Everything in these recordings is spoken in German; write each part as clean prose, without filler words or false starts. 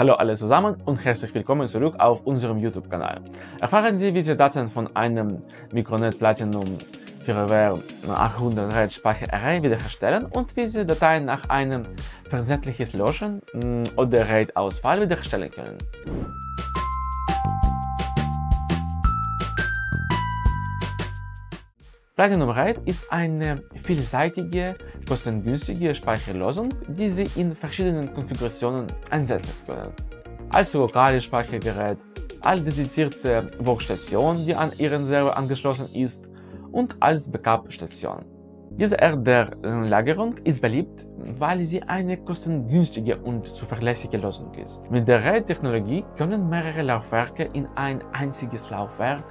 Hallo alle zusammen und herzlich willkommen zurück auf unserem YouTube-Kanal. Erfahren Sie, wie Sie Daten von einem MicroNet Platinum Firewire800 RAID Speicher-Array wiederherstellen und wie Sie Dateien nach einem versehentlichen Löschen oder RAID-Ausfall wiederherstellen können. Platinum RAID ist eine vielseitige, kostengünstige Speicherlösung, die Sie in verschiedenen Konfigurationen einsetzen können. Als lokales Speichergerät, als dedizierte Workstation, die an Ihren Server angeschlossen ist, und als Backup-Station. Diese Art der Lagerung ist beliebt, weil sie eine kostengünstige und zuverlässige Lösung ist. Mit der RAID-Technologie können mehrere Laufwerke in ein einziges Laufwerk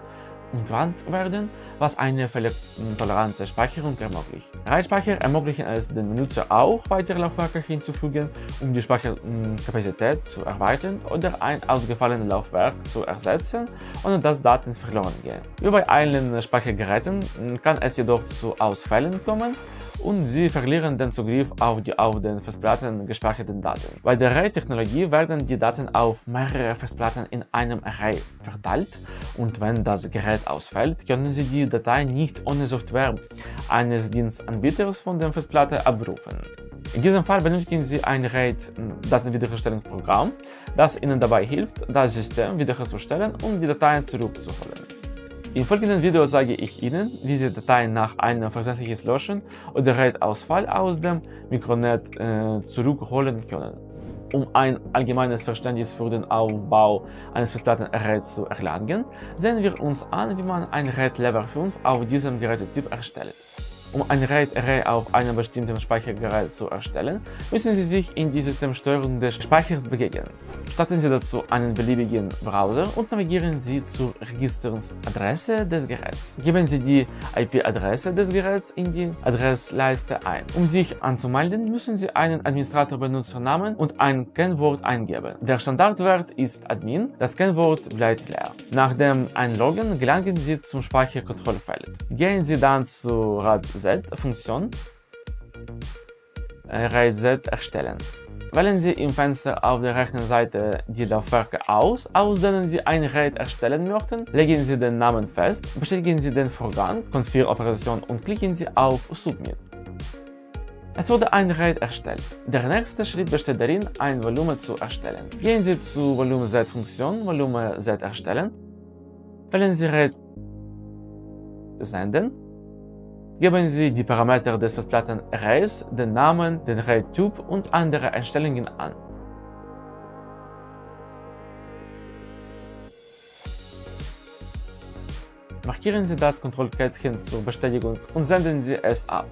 umgewandelt werden, was eine fehlertolerante Speicherung ermöglicht. RAID-Speicher ermöglichen es den Benutzer auch, weitere Laufwerke hinzufügen, um die Speicherkapazität zu erweitern oder ein ausgefallenes Laufwerk zu ersetzen, ohne dass Daten verloren gehen. Wie bei allen Speichergeräten kann es jedoch zu Ausfällen kommen und sie verlieren den Zugriff auf die auf den Festplatten gespeicherten Daten. Bei der RAID-Technologie werden die Daten auf mehrere Festplatten in einem Array verteilt und wenn das Gerät ausfällt, können Sie die Datei nicht ohne Software eines Dienstanbieters von der Festplatte abrufen. In diesem Fall benötigen Sie ein RAID-Datenwiederherstellungsprogramm, das Ihnen dabei hilft, das System wiederherzustellen und die Dateien zurückzuholen. Im folgenden Video zeige ich Ihnen, wie Sie Dateien nach einem versehentlichen Löschen oder RAID-Ausfall aus dem MicroNet zurückholen können. Um ein allgemeines Verständnis für den Aufbau eines Festplatten-Arrays zu erlangen, sehen wir uns an, wie man ein RAID Level 5 auf diesem Gerätetyp erstellt. Um ein RAID-Array auf einem bestimmten Speichergerät zu erstellen, müssen Sie sich in die Systemsteuerung des Speichers begeben. Starten Sie dazu einen beliebigen Browser und navigieren Sie zur Registersadresse des Geräts. Geben Sie die IP-Adresse des Geräts in die Adressleiste ein. Um sich anzumelden, müssen Sie einen Administrator-Benutzernamen und ein Kennwort eingeben. Der Standardwert ist Admin, das Kennwort bleibt leer. Nach dem Einloggen gelangen Sie zum Speicherkontrollfeld. Gehen Sie dann zu RAID Z-Funktion RAID Z erstellen. Wählen Sie im Fenster auf der rechten Seite die Laufwerke aus, aus denen Sie ein RAID erstellen möchten, legen Sie den Namen fest, bestätigen Sie den Vorgang, Config-Operation und klicken Sie auf Submit. Es wurde ein RAID erstellt. Der nächste Schritt besteht darin, ein Volumen zu erstellen. Gehen Sie zu Volumen Z-Funktion Volumen Z erstellen, wählen Sie RAID Senden. Geben Sie die Parameter des Festplatten-Arrays, den Namen, den RAID-Typ und andere Einstellungen an. Markieren Sie das Kontrollkästchen zur Bestätigung und senden Sie es ab.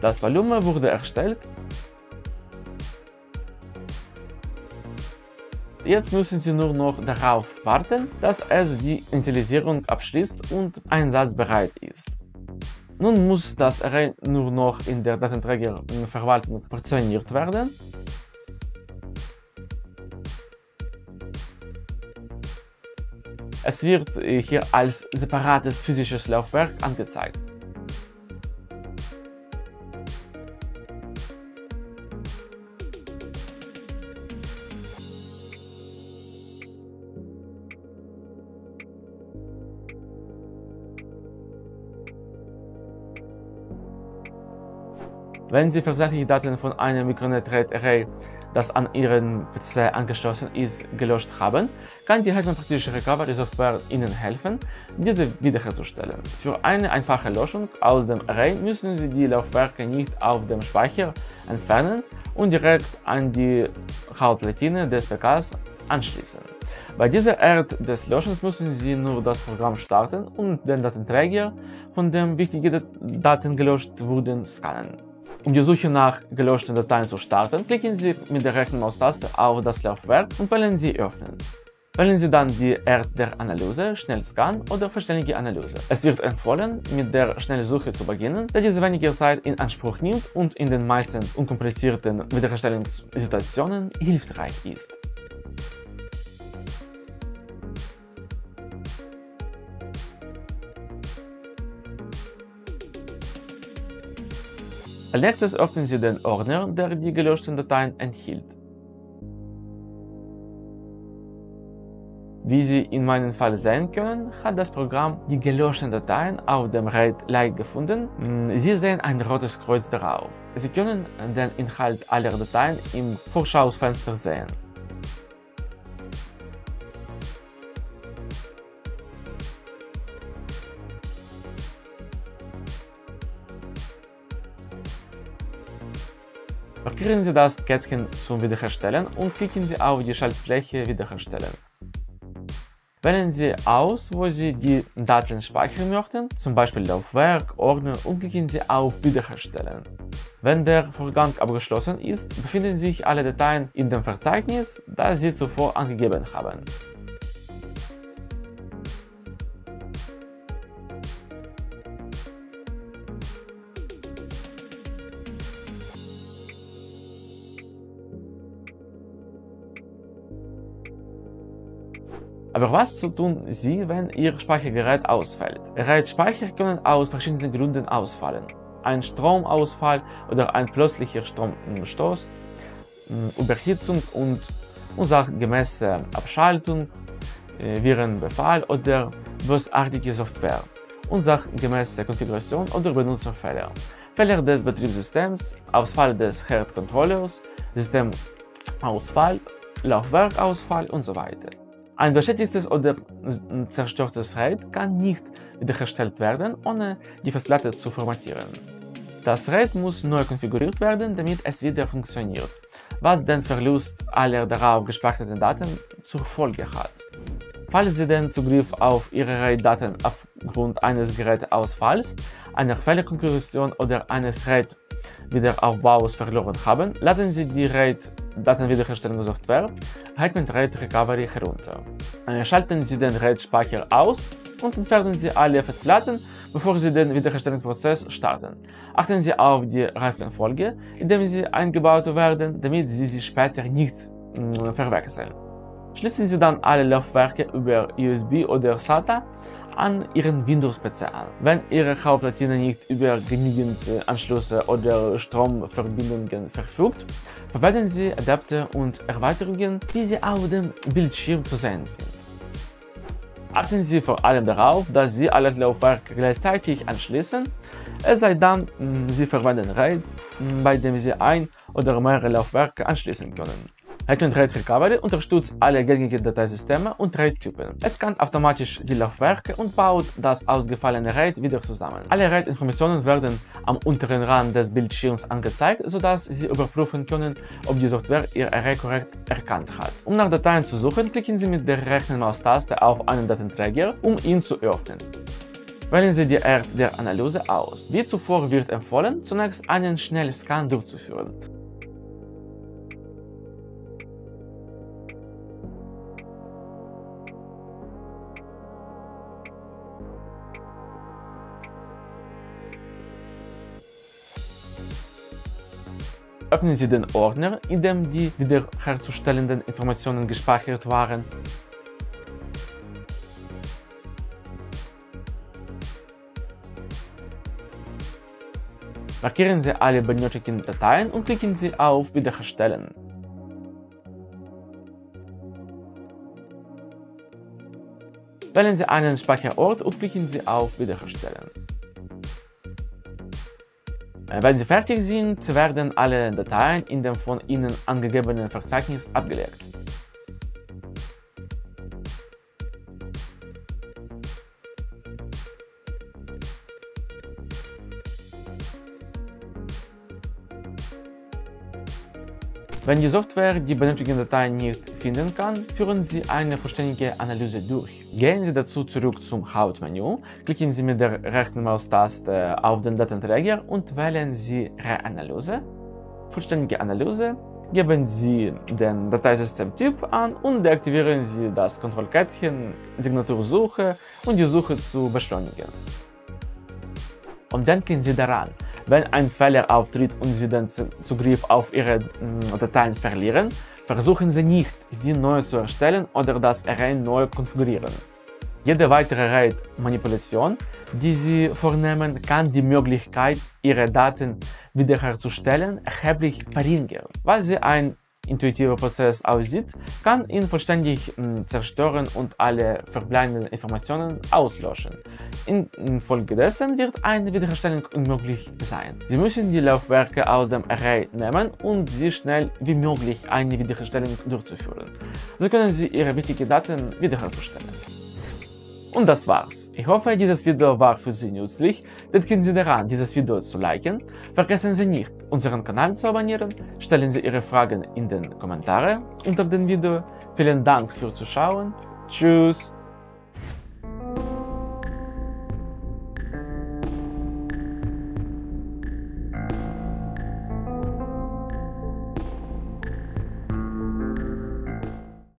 Das Volumen wurde erstellt. Jetzt müssen Sie nur noch darauf warten, dass es die Initialisierung abschließt und einsatzbereit ist. Nun muss das Array nur noch in der Datenträgerverwaltung portioniert werden. Es wird hier als separates physisches Laufwerk angezeigt. Wenn Sie versehentliche Daten von einem MicroNet RAID Array, das an Ihren PC angeschlossen ist, gelöscht haben, kann die Hetman Recovery Software Ihnen helfen, diese wiederherzustellen. Für eine einfache Löschung aus dem Array müssen Sie die Laufwerke nicht auf dem Speicher entfernen und direkt an die Hauptplatine des PCs anschließen. Bei dieser Art des Löschens müssen Sie nur das Programm starten und den Datenträger, von dem wichtige Daten gelöscht wurden, scannen. Um die Suche nach gelöschten Dateien zu starten, klicken Sie mit der rechten Maustaste auf das Laufwerk und wählen Sie Öffnen. Wählen Sie dann die Art der Analyse, Schnellscan oder vollständige Analyse. Es wird empfohlen, mit der Schnellsuche zu beginnen, da diese weniger Zeit in Anspruch nimmt und in den meisten unkomplizierten Wiederherstellungssituationen hilfreich ist. Als nächstes öffnen Sie den Ordner, der die gelöschten Dateien enthielt. Wie Sie in meinem Fall sehen können, hat das Programm die gelöschten Dateien auf dem RAID Lite gefunden. Sie sehen ein rotes Kreuz darauf. Sie können den Inhalt aller Dateien im Vorschaufenster sehen. Markieren Sie das Kätzchen zum Wiederherstellen und klicken Sie auf die Schaltfläche Wiederherstellen. Wählen Sie aus, wo Sie die Daten speichern möchten, zum Beispiel Laufwerk, Ordner, und klicken Sie auf Wiederherstellen. Wenn der Vorgang abgeschlossen ist, befinden sich alle Dateien in dem Verzeichnis, das Sie zuvor angegeben haben. Aber was zu tun Sie, wenn Ihr Speichergerät ausfällt? RAID-Speicher können aus verschiedenen Gründen ausfallen. Ein Stromausfall oder ein plötzlicher Stromstoß, Überhitzung und unsachgemäße Abschaltung, Virenbefall oder bösartige Software, unsachgemäße Konfiguration oder Benutzerfehler, Fehler des Betriebssystems, Ausfall des Herd-Controllers, Systemausfall, Laufwerkausfall und so weiter. Ein beschädigtes oder zerstörtes RAID kann nicht wiederhergestellt werden, ohne die Festplatte zu formatieren. Das RAID muss neu konfiguriert werden, damit es wieder funktioniert, was den Verlust aller darauf gespeicherten Daten zur Folge hat. Falls Sie den Zugriff auf Ihre RAID-Daten aufgrund eines Geräteausfalls, einer Fehlerkonfiguration oder eines RAID-Wiederaufbaus verloren haben, laden Sie die RAID-Datenwiederherstellungssoftware Hetman RAID Recovery herunter. Schalten Sie den RAID-Speicher aus und entfernen Sie alle Festplatten, bevor Sie den Wiederherstellungsprozess starten. Achten Sie auf die Reifenfolge, indem sie eingebaut werden, damit Sie sie später nicht verwechseln. Schließen Sie dann alle Laufwerke über USB oder SATA an Ihren Windows-PC an. Wenn Ihre Hauptplatine nicht über genügend Anschlüsse oder Stromverbindungen verfügt, verwenden Sie Adapter und Erweiterungen, die Sie auf dem Bildschirm zu sehen sind. Achten Sie vor allem darauf, dass Sie alle Laufwerke gleichzeitig anschließen, es sei denn, Sie verwenden RAID, bei dem Sie ein oder mehrere Laufwerke anschließen können. Hetman RAID Recovery unterstützt alle gängigen Dateisysteme und RAID-Typen. Es scannt automatisch die Laufwerke und baut das ausgefallene RAID wieder zusammen. Alle RAID-Informationen werden am unteren Rand des Bildschirms angezeigt, sodass Sie überprüfen können, ob die Software Ihr Array korrekt erkannt hat. Um nach Dateien zu suchen, klicken Sie mit der rechten Maustaste auf einen Datenträger, um ihn zu öffnen. Wählen Sie die Art der Analyse aus. Wie zuvor wird empfohlen, zunächst einen Schnellscan durchzuführen. Öffnen Sie den Ordner, in dem die wiederherzustellenden Informationen gespeichert waren. Markieren Sie alle benötigten Dateien und klicken Sie auf Wiederherstellen. Wählen Sie einen Speicherort und klicken Sie auf Wiederherstellen. Wenn Sie fertig sind, werden alle Dateien in dem von Ihnen angegebenen Verzeichnis abgelegt. Wenn die Software die benötigten Dateien nicht finden kann, führen Sie eine vollständige Analyse durch. Gehen Sie dazu zurück zum Hauptmenü, klicken Sie mit der rechten Maustaste auf den Datenträger und wählen Sie Reanalyse, vollständige Analyse, geben Sie den Dateisystemtyp an und deaktivieren Sie das Kontrollkärtchen, Signatursuche und die Suche zu beschleunigen. Und denken Sie daran, wenn ein Fehler auftritt und Sie den Zugriff auf Ihre Dateien verlieren, versuchen Sie nicht, sie neu zu erstellen oder das Array neu konfigurieren. Jede weitere RAID-Manipulation, die Sie vornehmen, kann die Möglichkeit, Ihre Daten wiederherzustellen, erheblich verringern. Weil sie ein intuitiver Prozess aussieht, kann ihn vollständig zerstören und alle verbleibenden Informationen auslöschen. Infolgedessen wird eine Wiederherstellung unmöglich sein. Sie müssen die Laufwerke aus dem Array nehmen, um so schnell wie möglich eine Wiederherstellung durchzuführen. So können Sie Ihre wichtigen Daten wiederherstellen. Und das war's. Ich hoffe, dieses Video war für Sie nützlich. Denken Sie daran, dieses Video zu liken. Vergessen Sie nicht, unseren Kanal zu abonnieren. Stellen Sie Ihre Fragen in den Kommentaren unter dem Video. Vielen Dank fürs Zuschauen. Tschüss.